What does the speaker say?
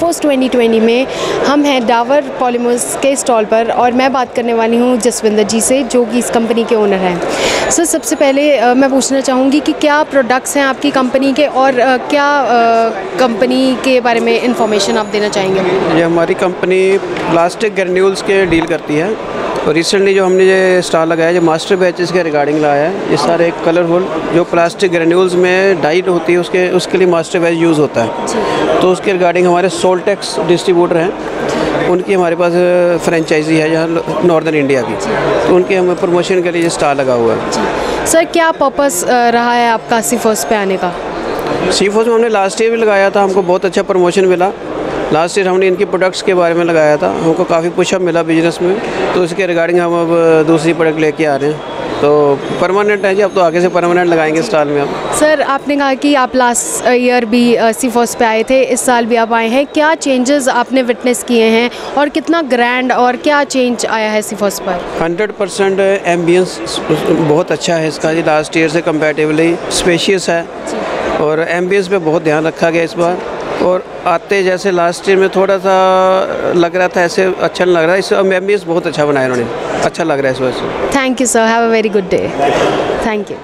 CFOSE 2020 में हम हैं डावर पॉलिमर्स के स्टॉल पर और मैं बात करने वाली हूँ जसविंदर जी से, जो कि इस कंपनी के ओनर हैं। सर, सबसे पहले मैं पूछना चाहूँगी कि क्या प्रोडक्ट्स हैं आपकी कंपनी के और क्या कंपनी के बारे में इंफॉर्मेशन आप देना चाहेंगे? ये हमारी कंपनी प्लास्टिक ग्रेन्यूल्स के डील करती है और रिसेंटली जो हमने ये स्टॉल लगाया जो मास्टर बैचेस के रिगार्डिंग लाया है, ये सारे कलरफुल जो प्लास्टिक ग्रेन्यूल्स में डाइट होती है उसके लिए मास्टर बैच यूज़ होता है। तो उसके रिगार्डिंग हमारे सोलटेक्स डिस्ट्रीब्यूटर हैं, उनकी हमारे पास फ्रेंचाइजी है यहाँ नॉर्दर्न इंडिया की, तो उनके हमें प्रमोशन के लिए स्टॉल लगा हुआ है। सर, क्या पर्पस रहा है आपका CFOSE पे आने का? CFOSE में हमने लास्ट ईयर भी लगाया था, हमको बहुत अच्छा प्रमोशन मिला। लास्ट ईयर हमने इनके प्रोडक्ट्स के बारे में लगाया था, हमको काफ़ी पुशअप मिला बिजनेस में, तो इसके रिगार्डिंग हम अब दूसरी प्रोडक्ट लेके आ रहे हैं। तो परमानेंट है जी, अब तो आगे से परमानेंट लगाएंगे स्टॉल में हम। सर, आपने कहा कि आप लास्ट ईयर भी CFOSE पे आए थे, इस साल भी आप आए हैं, क्या चेंजेस आपने विटनेस किए हैं और कितना ग्रैंड और क्या चेंज आया है CFOSE पर? 100% एम्बियंस बहुत अच्छा है इसका जी, लास्ट ईयर से कंपेरेटिवली स्पेशियस है और एम्बियंस पे बहुत ध्यान रखा गया इस बार। और आते जैसे लास्ट ईयर में थोड़ा सा लग रहा था, ऐसे अच्छा नहीं लग रहा है, इस एम्बियंस बहुत अच्छा बनाया उन्होंने, अच्छा लग रहा है इस वजह Thank you, sir. Have a very good day. Thank you.